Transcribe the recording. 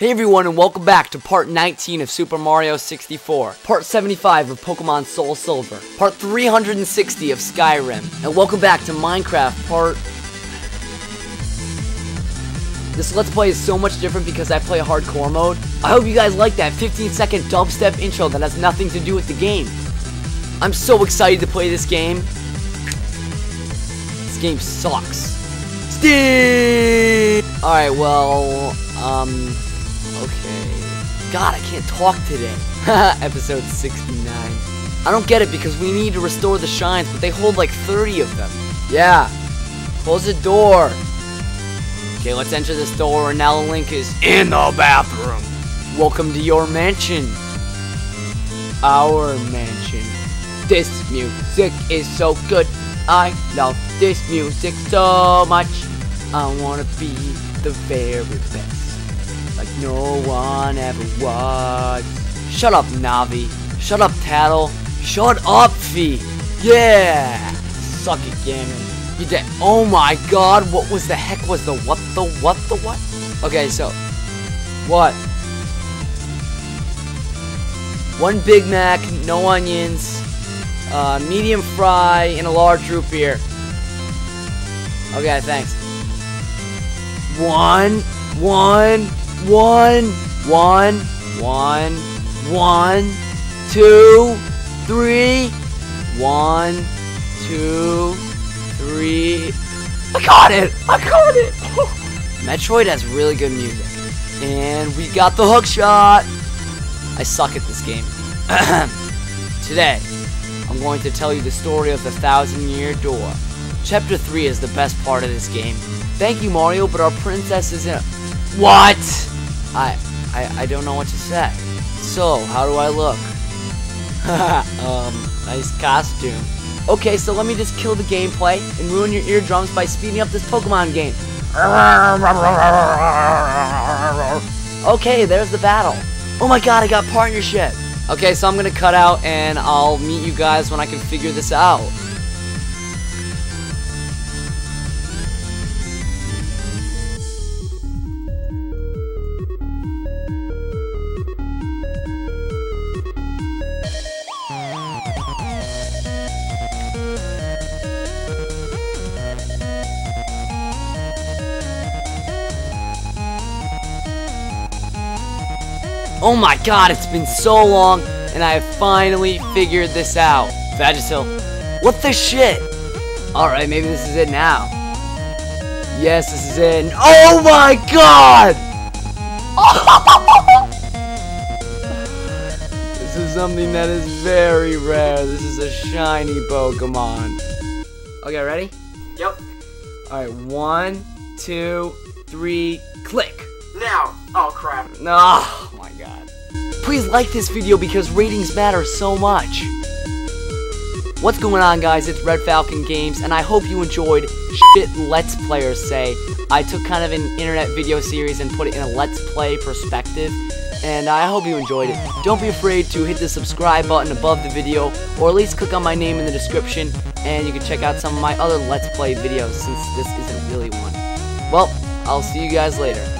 Hey everyone, and welcome back to part 19 of Super Mario 64, part 75 of Pokemon Soul Silver, part 360 of Skyrim, and welcome back to Minecraft part... This Let's Play is so much different because I play hardcore mode. I hope you guys like that 15-second dubstep intro that has nothing to do with the game. I'm so excited to play this game. This game sucks. Steve! Alright, well... Okay. God, I can't talk today. Episode 69. I don't get it because we need to restore the shrines, but they hold like 30 of them. Yeah. Close the door. Okay, let's enter this door, and now Link is in the bathroom. Welcome to your mansion. Our mansion. This music is so good. I love this music so much. I wanna be the very best. Like no one ever was. Shut up, Navi. Shut up, Tattle. Shut up, Fee. Yeah! Suck it, Ganon. You dead. Oh my god, what was the heck was the what the what the what? Okay, so. What? One Big Mac, no onions, medium fry, and a large root beer. Okay, thanks. One, two, three. I got it! Metroid has really good music. And we got the hook shot! I suck at this game. Today, I'm going to tell you the story of the Thousand Year Door. Chapter 3 is the best part of this game. Thank you, Mario, but our princess is in a... What? I don't know what to say. So, how do I look? Nice costume. Okay, so let me just kill the gameplay and ruin your eardrums by speeding up this Pokemon game. Okay, there's the battle. Oh my god, I got partnership. Okay, so I'm gonna cut out and I'll meet you guys when I can figure this out. Oh my god, it's been so long, and I have finally figured this out. Vagisil. What the shit? Alright, maybe this is it now. Yes, this is it. Oh my god! This is something that is very rare. This is a shiny Pokemon. Okay, ready? Yep. Alright, 1, 2, 3, click. Now! Oh crap. Oh my god. Please like this video because ratings matter so much. What's going on, guys? It's Red Falcon Games, and I hope you enjoyed Shit Let's Players Say. I took kind of an internet video series and put it in a Let's Play perspective, and I hope you enjoyed it. Don't be afraid to hit the subscribe button above the video, or at least click on my name in the description, and you can check out some of my other Let's Play videos since this isn't really one. Well, I'll see you guys later.